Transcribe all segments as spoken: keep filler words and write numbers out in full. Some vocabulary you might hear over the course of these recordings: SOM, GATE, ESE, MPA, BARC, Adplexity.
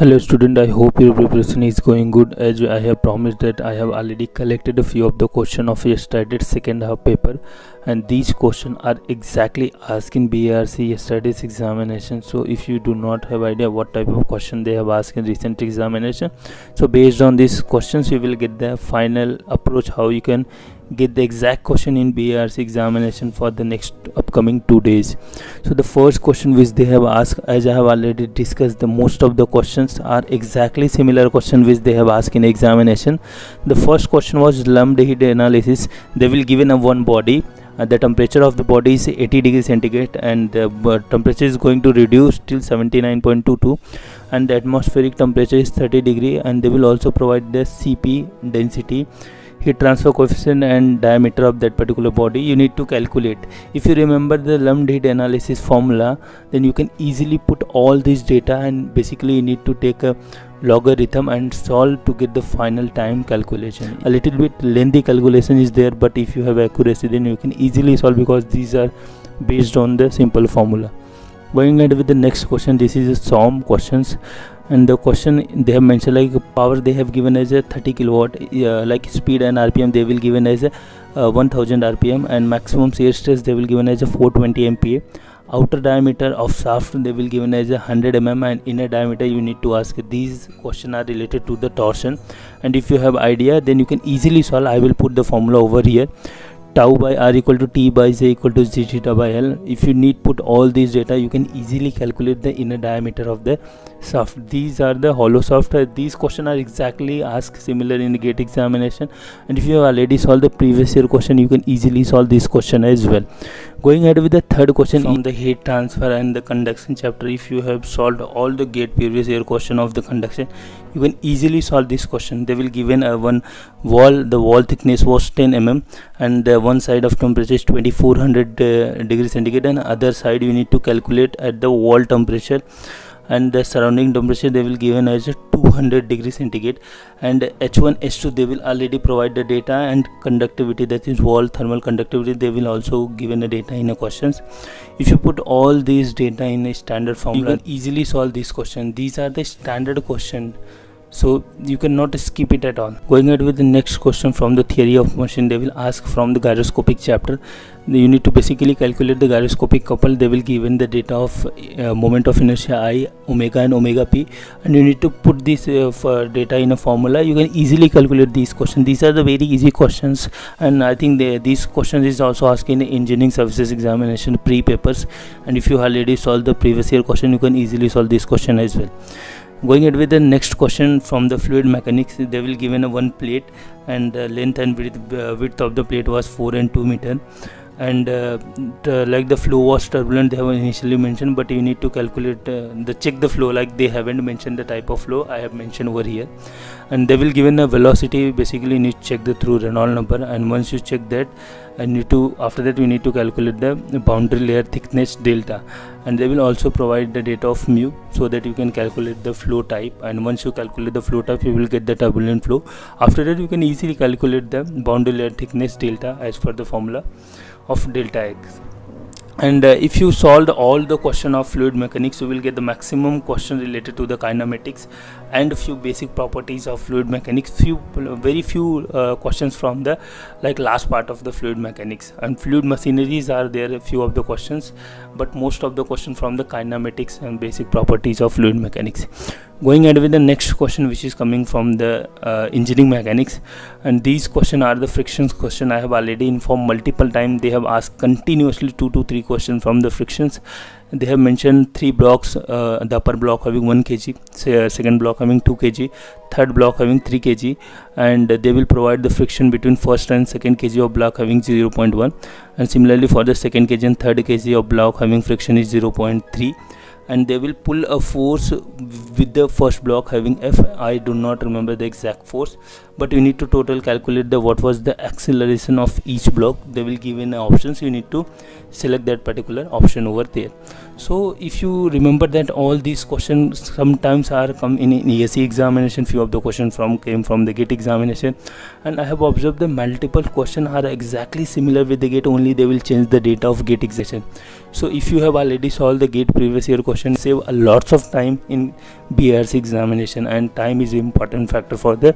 Hello student, I hope your preparation is going good. As I have promised that I have already collected a few of the question of yesterday's second half paper, and these questions are exactly asked in B A R C yesterday's examination. So if you do not have idea what type of question they have asked in recent examination, so based on these questions you will get the final approach how you can get the exact question in B A R C examination for the next upcoming two days. So the first question which they have asked, as I have already discussed, the most of the questions are exactly similar question which they have asked in examination. The first question was lambda-heat analysis. They will given a one body. Uh, the temperature of the body is eighty degrees centigrade and the uh, temperature is going to reduce till seventy-nine point two two, and the atmospheric temperature is thirty degree, and they will also provide the C P density, heat transfer coefficient and diameter of that particular body you need to calculate. If you remember the lumped heat analysis formula, then you can easily put all these data, and basically you need to take a logarithm and solve to get the final time calculation. A little bit lengthy calculation is there, but if you have accuracy then you can easily solve, because these are based on the simple formula. Going ahead with the next question, this is a SOM questions. And the question they have mentioned, like power they have given as a thirty kilowatt, uh, like speed and R P M they will given as a uh, one thousand R P M, and maximum shear stress they will given as a four hundred twenty M P A. Outer diameter of shaft they will given as a one hundred millimeters, and inner diameter you need to ask. These questions are related to the torsion, and if you have idea then you can easily solve. I will put the formula over here. Tau by R equal to T by Z equal to Z theta by L. If you need put all these data, you can easily calculate the inner diameter of the shaft. These are the hollow shaft. These questions are exactly asked similar in the GATE examination, and if you have already solved the previous year question, you can easily solve this question as well. Going ahead with the third question on the heat transfer and the conduction chapter. If you have solved all the GATE previous year question of the conduction, you can easily solve this question. They will given a one wall. The wall thickness was ten millimeters, and the one side of temperature is twenty-four hundred uh, degrees centigrade, and other side you need to calculate at the wall temperature, and the surrounding temperature they will given as a two hundred degrees centigrade, and H one H two they will already provide the data, and conductivity, that is wall thermal conductivity, they will also given the data in the questions. If you put all these data in a standard formula, you can easily solve this question. These are the standard question, so you cannot skip it at all. Going ahead with the next question from the theory of motion, they will ask from the gyroscopic chapter. You need to basically calculate the gyroscopic couple. They will given the data of uh, moment of inertia I, omega and omega p, and you need to put this uh, for data in a formula. You can easily calculate these questions. These are the very easy questions, and I think they, these questions is also asked in engineering services examination pre-papers, and if you already solved the previous year question, you can easily solve this question as well. Going ahead with the next question from the fluid mechanics, they will given a one plate, and uh, length and width, uh, width of the plate was four and two meter, and uh, the, like the flow was turbulent they have initially mentioned, but you need to calculate uh, the check the flow, like they haven't mentioned the type of flow I have mentioned over here, and they will given a velocity. Basically you need to check the through Reynolds number, and once you check that, and you to after that you need to calculate the boundary layer thickness delta, and they will also provide the data of mu, so that you can calculate the flow type, and once you calculate the flow type you will get the turbulent flow. After that you can easily calculate the boundary layer thickness delta as per the formula of delta x. And uh, if you solved all the question of fluid mechanics, you will get the maximum question related to the kinematics and few basic properties of fluid mechanics, few very few uh, questions from the like last part of the fluid mechanics, and fluid machineries are there a few of the questions, but most of the question from the kinematics and basic properties of fluid mechanics. Going ahead with the next question, which is coming from the uh, engineering mechanics, and these questions are the frictions question. I have already informed multiple times. They have asked continuously two to three questions from the frictions. They have mentioned three blocks, uh, the upper block having one kilogram, say, uh, second block having two kilograms, third block having three kilograms, and uh, they will provide the friction between first and second kg of block having zero point one, and similarly for the second kg and third kg of block having friction is zero point three, and they will pull a force with the first block having F. I do not remember the exact force, but you need to total calculate the what was the acceleration of each block. They will give in options, you need to select that particular option over there. So if you remember that all these questions sometimes are come in, in E S E examination, few of the questions from came from the GATE examination, and I have observed the multiple questions are exactly similar with the GATE, only they will change the data of GATE examination. So if you have already solved the GATE previous year question, question, save a lots of time in B A R C examination, and time is an important factor for the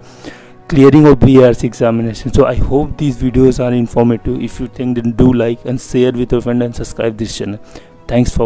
clearing of B A R C examination. So I hope these videos are informative. If you think, then do like and share with your friend and subscribe this channel. Thanks for watching.